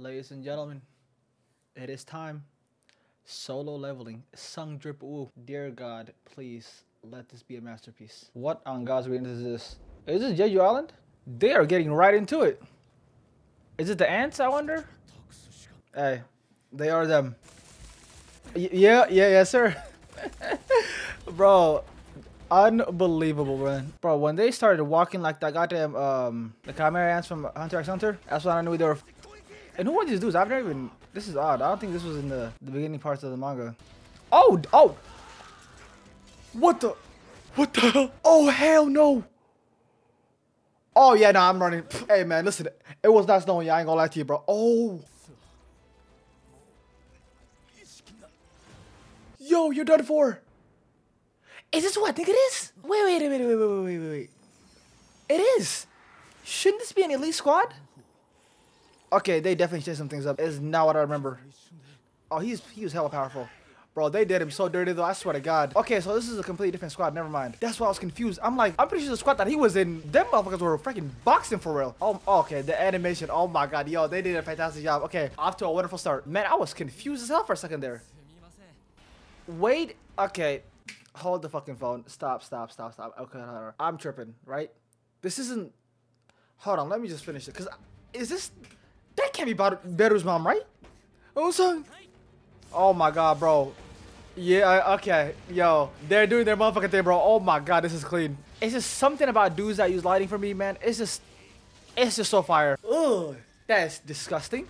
Ladies and gentlemen, it is time. Solo Leveling, Sung Dripless Woo. Dear God, please let this be a masterpiece. What on God's green is this? Is this Jeju Island? They are getting right into it. Is it the ants, I wonder? Hey, they are them. Yes, sir. Bro, unbelievable, man. Bro, when they started walking like that goddamn, the chimera ants from Hunter x Hunter, that's when I knew they were. And who are these dudes? I've never even. This is odd. I don't think this was in the beginning parts of the manga. Oh, oh. What the hell? Oh, hell no. Oh, yeah, no, I'm running. Hey, man, listen. It was not snowing. Yeah, I ain't gonna lie to you, bro. Oh. Yo, you're done for. Is this who I think it is? Wait. It is. Shouldn't this be an elite squad? Okay, they definitely changed some things up. It's not what I remember. Oh, he was hella powerful. Bro, they did him so dirty, though. I swear to God. Okay, so this is a completely different squad. Never mind. That's why I was confused. I'm like, I'm pretty sure the squad that he was in, them motherfuckers were freaking boxing for real. Oh, okay. The animation. Oh, my God. Yo, they did a fantastic job. Okay, off to a wonderful start. Man, I was confused as hell for a second there. Wait. Okay. Hold the fucking phone. Stop. Okay, hold on. I'm tripping, right? This isn't... Hold on. Let me just finish it. Because is this... That can't be Beru's mom, right? Oh my God, bro. Yeah, okay. Yo, they're doing their motherfucking thing, bro. Oh my God, this is clean. It's just something about dudes that use lighting for me, man. It's just so fire. Ugh, that is disgusting.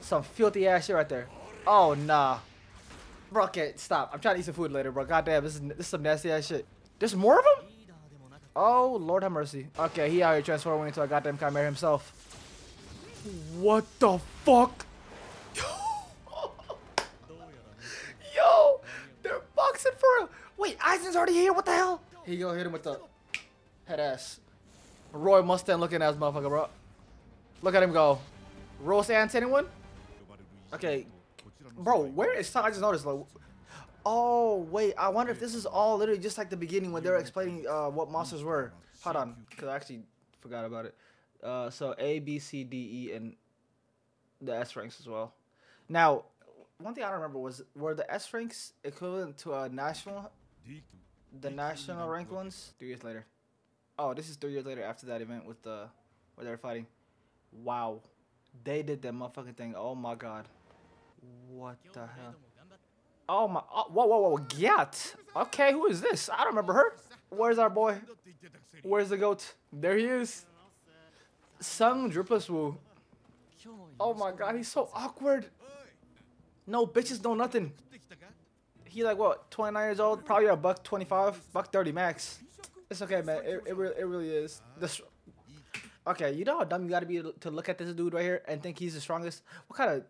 Some filthy ass shit right there. Oh, nah. Bro, okay, stop. I'm trying to eat some food later, bro. Goddamn, this is some nasty ass shit. There's more of them? Oh, Lord have mercy. Okay, he out here transforming into a goddamn chimera himself. What the fuck? Yo, they're boxing for real. Wait, Aizen's already here. What the hell? He gonna hit him with the head ass. Roy Mustang looking ass motherfucker, bro. Look at him go. Roast ants, anyone? Okay, bro, where is Sung? I just noticed. Like, oh wait, I wonder if this is all literally just like the beginning when they were explaining what monsters were. Hold on, because I actually forgot about it. So A, B, C, D, E, and the S ranks as well. Now, one thing I don't remember was, were the S ranks equivalent to a national, the national rank ones? 3 years later. Oh, this is 3 years later after that event with the, where they were fighting. Wow. They did that motherfucking thing. Oh my God. What the hell? Oh my, oh, whoa, Gyat. Okay, who is this? I don't remember her. Where's our boy? Where's the goat? There he is. Sung Dripless Woo. Oh my God, he's so awkward. No bitches, no nothing. He like what, 29 years old? Probably a buck 25, buck 30 max. It's okay, man. It really is. Okay, you know how dumb you gotta be to look at this dude right here and think he's the strongest? What kind of...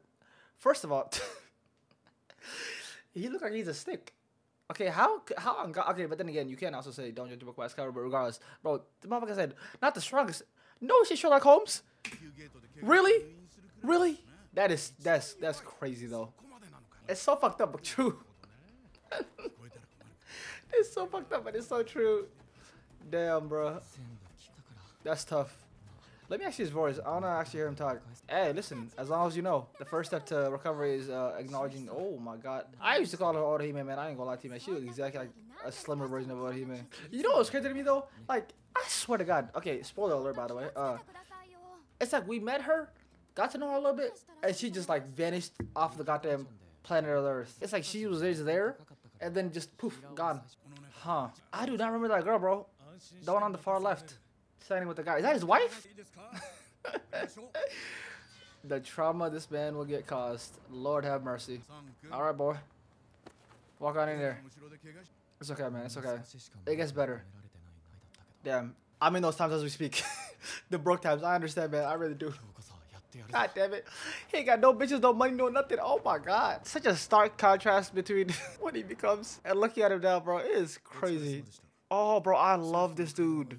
First of all, he look like he's a stick. Okay, how okay, but then again, you can also say don't judge a book by its cover, but regardless, bro, the motherfucker said not the strongest. No shit, Sherlock Holmes? Really? Really? That's crazy though. It's so fucked up, but true. It's so fucked up, but it's so true. Damn, bro. That's tough. Let me actually his voice. I wanna actually hear him talk. Hey, listen. As long as you know, the first step to recovery is acknowledging. Oh my God. I used to call her Orihime, man. I ain't gonna lie to you, man. She was exactly like a slimmer version of Orihime. You know what's crazy to me though? Like, I swear to God. Okay, spoiler alert, by the way. It's like we met her, got to know her a little bit, and she just like vanished off the goddamn planet Earth. It's like she was there, and then just poof, gone. Huh? I do not remember that girl, bro. The one on the far left. Signing with the guy. Is that his wife? The trauma this man will get caused. Lord have mercy. Alright, boy. Walk on in there. It's okay, man. It's okay. It gets better. Damn. I'm in those times as we speak. The broke times. I understand, man. I really do. God damn it. He ain't got no bitches, no money, no nothing. Oh my God. Such a stark contrast between what he becomes and looking at him now, bro. It is crazy. Oh, bro. I love this dude.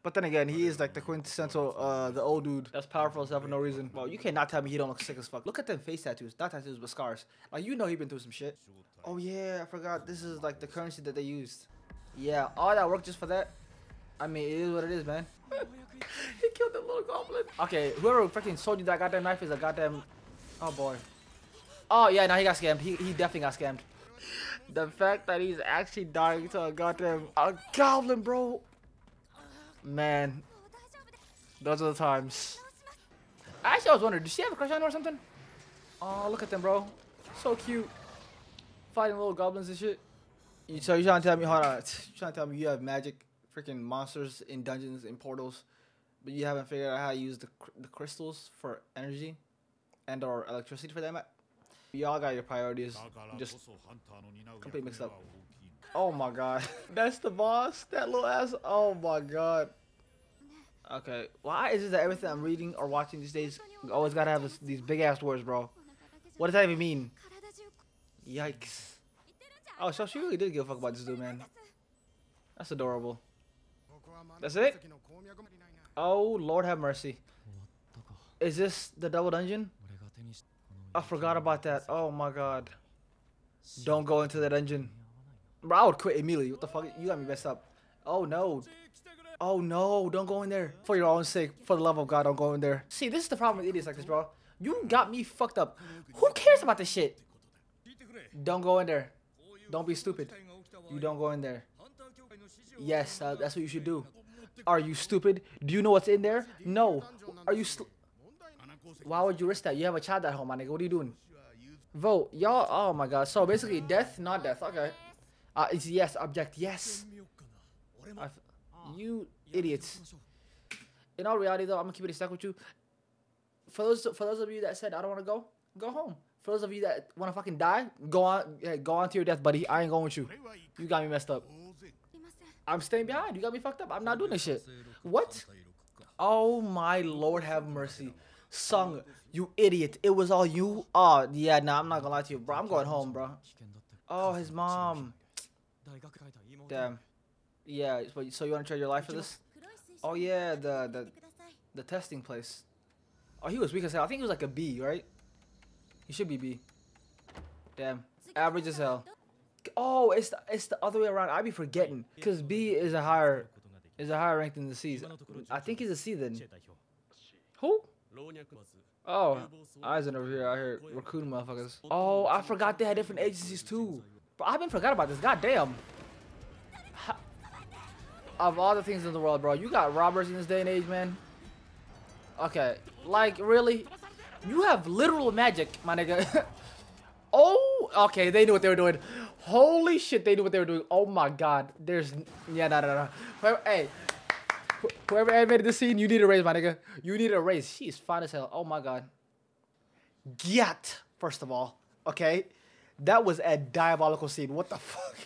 But then again, he is like the quintessential, the old dude. That's powerful as hell for no reason. Well, you cannot tell me he don't look sick as fuck. Look at them face tattoos. Not tattoos, but scars. Like, you know he been through some shit. Oh yeah, I forgot. This is like the currency that they used. Yeah, all that work just for that. I mean, it is what it is, man. He killed the little goblin. Okay, whoever freaking sold you that goddamn knife is a goddamn... Oh boy. Oh yeah, now he got scammed. He definitely got scammed. The fact that he's actually dying to a goddamn goblin, bro. Man, those are the times. Actually, I was wondering, does she have a crush on her or something? Oh, look at them, bro. So cute. Fighting little goblins and shit. So you trying to tell me, hold on. You trying to tell me you have magic freaking monsters in dungeons and portals, but you haven't figured out how to use the crystals for energy and or electricity for that map? Y'all got your priorities just completely mixed up. Oh my god. That's the boss? That little ass? Oh my god. Okay. Why is it that everything I'm reading or watching these days always gotta have these big ass words, bro? What does that even mean? Yikes. Oh, so she really did give a fuck about this dude, man. That's adorable. That's it? Oh, Lord have mercy. Is this the double dungeon? I forgot about that. Oh my god. Don't go into the dungeon. Bro, I would quit immediately. What the fuck? You got me messed up. Oh no. Oh no, don't go in there. For your own sake, for the love of God, don't go in there. See, this is the problem with idiots like this, bro. You got me fucked up. Who cares about this shit? Don't go in there. Don't be stupid. You don't go in there. Yes, that's what you should do. Are you stupid? Do you know what's in there? No. Are you Why would you risk that? You have a child at home, my nigga. What are you doing? Vote. Y'all. Oh my god. So basically, death, not death. Okay. It's yes. Object. Yes. You idiots. In all reality, though, I'm gonna keep it stuck with you. For those of you that said I don't want to go, go home. For those of you that want to fucking die, go on to your death, buddy. I ain't going with you. You got me messed up. I'm staying behind. You got me fucked up. I'm not doing this shit. What? Oh my Lord, have mercy. Sung, you idiot. It was all you. Oh, yeah, nah, I'm not gonna lie to you, bro. I'm going home, bro. Oh, his mom. Damn. Yeah, so you wanna trade your life for this? Oh, yeah, the testing place. Oh, he was weak as hell. I think he was like a B, right? He should be B. Damn. Average as hell. Oh, it's the other way around. I be forgetting. Because B is a higher rank than the C's. I think he's a C then. Who? Oh, Aizen over here out here recruiting motherfuckers. Oh, I forgot they had different agencies too. But I've been forgot about this. God damn. Of all the things in the world, bro, you got robbers in this day and age, man. Okay, like really, you have literal magic, my nigga. Oh, okay, they knew what they were doing. Holy shit, they knew what they were doing. Oh my god, there's yeah, no. Hey. Whoever animated this scene, you need a raise, my nigga. You need a raise. She is fine as hell. Oh my god. Get, first of all. Okay? That was a diabolical scene. What the fuck?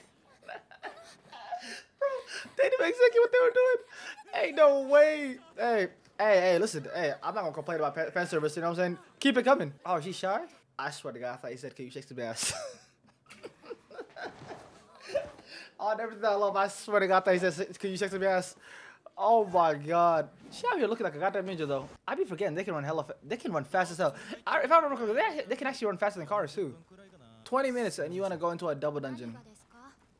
Bro, they knew exactly what they were doing. Ain't no way. Hey, listen. Hey, I'm not gonna complain about fan service, you know what I'm saying? Keep it coming. Oh, she's shy? I swear to God, I thought he said, can you shake some ass? Oh, everything I love, I swear to God, I thought he said, can you shake some ass? Oh my god. She out here looking like a goddamn ninja though. I be forgetting they can run hella they can run fast as hell. If I remember correctly, they can actually run faster than cars too. 20 minutes and you want to go into a double dungeon.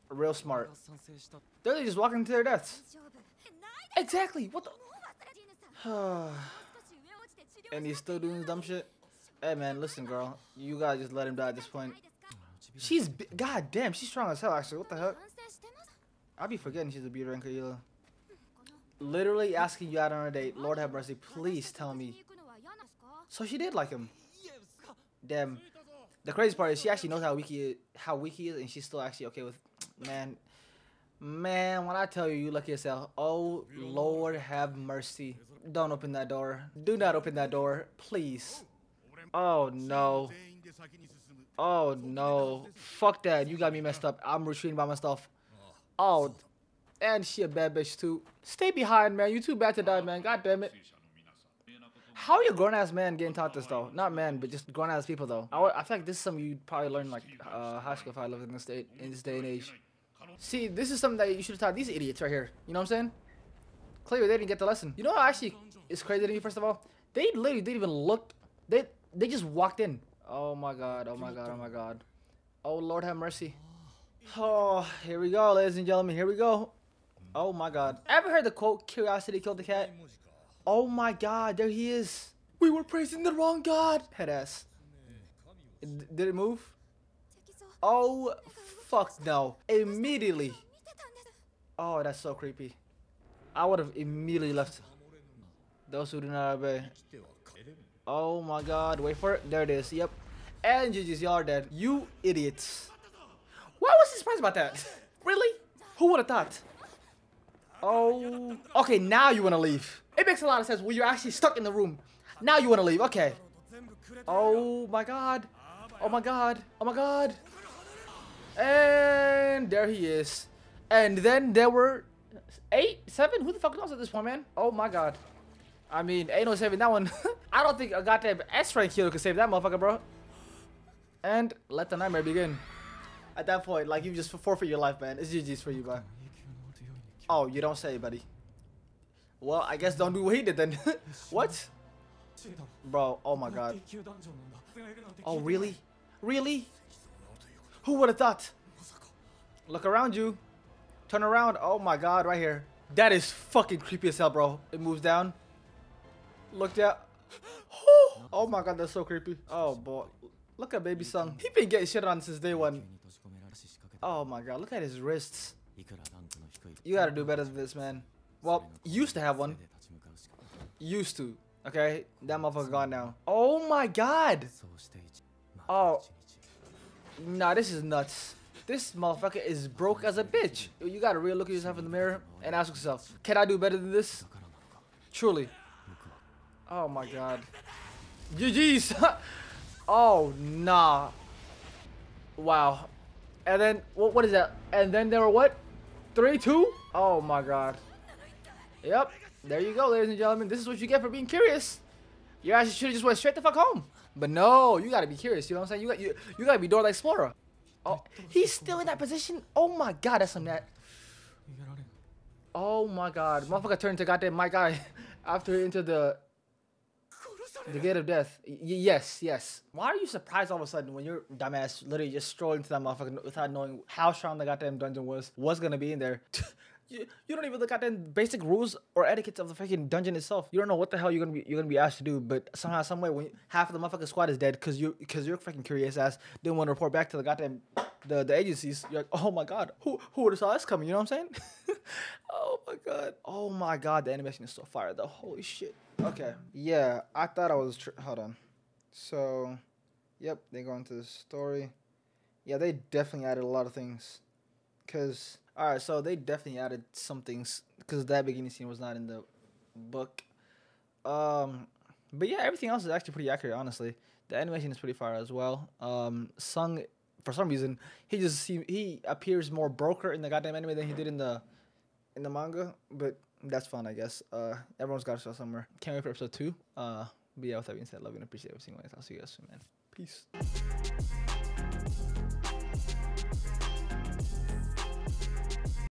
Real smart. They're just walking to their deaths. Exactly. What the And he's still doing dumb shit? Hey man, listen girl. You gotta just let him die at this point. She's god damn, she's strong as hell actually. What the heck? I be forgetting she's a B rank Kaila. Literally asking you out on a date. Lord have mercy, please tell me. So she did like him. Damn. The crazy part is she actually knows how weak he is and she's still actually okay with man, when I tell you, you lucky as hell. Oh Lord have mercy. Don't open that door. Do not open that door, please. Oh no. Oh no. Fuck that. You got me messed up. I'm retreating by myself. Oh, and she a bad bitch too. Stay behind, man. You too bad to die, man. God damn it. How are you grown-ass man getting taught this though? Not man, but just grown-ass people though. I feel like this is something you'd probably learn like high school if I lived in this day and age. See, this is something that you should have taught these idiots right here. You know what I'm saying? Clearly they didn't get the lesson. You know what actually is crazy to me? First of all, they literally didn't even look. They just walked in. Oh my god. Oh my god. Oh my god. Oh Lord have mercy. Oh, here we go, ladies and gentlemen. Here we go. Oh my god. Ever heard the quote, curiosity killed the cat? Oh my god, there he is. We were praising the wrong god. Headass. Did it move? Oh, fuck no. Immediately. Oh, that's so creepy. I would have immediately left. Those who do not obey. Oh my god, wait for it. There it is, yep. And GG's, y'all are dead. You idiots. Why was he surprised about that? Really? Who would have thought? Oh. Okay, now you want to leave. It makes a lot of sense. Well, you're actually stuck in the room. Now you want to leave, okay. Oh my god. Oh my god. Oh my god. And there he is. And then there were 8, 7. Who the fuck knows at this point, man? Oh my god. I mean, ain't no saving that one. I don't think a goddamn S-rank killer could save that motherfucker, bro. And let the nightmare begin. At that point, like, you just forfeit your life, man. It's GG's for you, bro. Oh, you don't say, buddy. Well, I guess don't do what he did then. What? Bro, oh my god. Oh, really? Really? Who would have thought? Look around you. Turn around. Oh my god, right here. That is fucking creepy as hell, bro. It moves down. Look down. Oh my god, that's so creepy. Oh boy. Look at baby Sung. He been getting shit on since day one. Oh my god, look at his wrists. You gotta do better than this, man. Well, used to have one. Used to. Okay, that motherfucker gone now. Oh my god! Oh. Nah, this is nuts. This motherfucker is broke as a bitch. You gotta really look at yourself in the mirror and ask yourself, can I do better than this? Truly. Oh my god. GG's! Oh, nah. Wow. And then, what is that? And then there were what? 3, 2? Oh my god. Yep. There you go, ladies and gentlemen. This is what you get for being curious. You actually should have just went straight the fuck home. But no, you gotta be curious. You know what I'm saying? You gotta be Dora the Explorer. Oh, he's still in that position? Oh my god, that's some that. Oh my god. Motherfucker turned to goddamn my guy after he entered the gate of death. Yes. Why are you surprised all of a sudden when your dumbass literally just strolled into that motherfucker without knowing how strong the goddamn dungeon was? What's gonna be in there? You don't even look at the basic rules or etiquette of the freaking dungeon itself. You don't know what the hell you're gonna be asked to do, but somehow, some way, when half of the motherfucking squad is dead because your freaking curious ass didn't want to report back to the goddamn the agencies. You're like, oh my god, who would have saw this coming? You know what I'm saying? Oh my god, the animation is so fire though. Holy shit. Okay, yeah, I thought I was hold on. So, yep, they go into the story. Yeah, they definitely added a lot of things, cause. Alright, so they definitely added some things because that beginning scene was not in the book. But yeah, everything else is actually pretty accurate, honestly. The animation is pretty fire as well. Sung, for some reason, he appears more broker in the goddamn anime than he did in the manga. But that's fun, I guess. Everyone's got to start somewhere. Can't wait for episode 2. But yeah, with that being said, love you and appreciate everything. I'll see you guys soon, man. Peace.